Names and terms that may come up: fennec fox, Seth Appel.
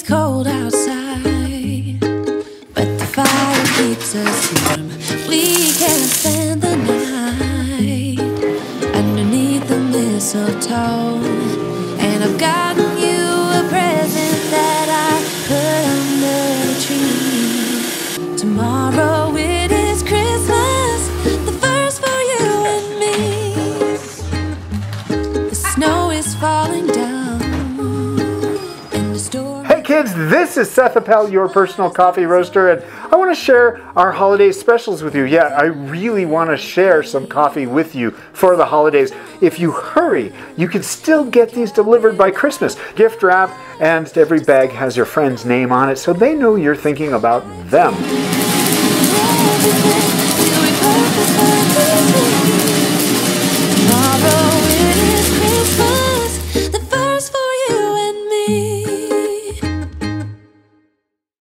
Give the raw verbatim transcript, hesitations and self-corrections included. It's cold outside, but the fire keeps us warm. We can't spend the night underneath the mistletoe. And I've gotten you a present that I put under the tree. Tomorrow it is Christmas, the first for you and me. The snow is falling down. Kids, this is Seth Appel, your personal coffee roaster, and I want to share our holiday specials with you. Yeah, I really want to share some coffee with you for the holidays. If you hurry, you can still get these delivered by Christmas. Gift wrap, and every bag has your friend's name on it, so they know you're thinking about them.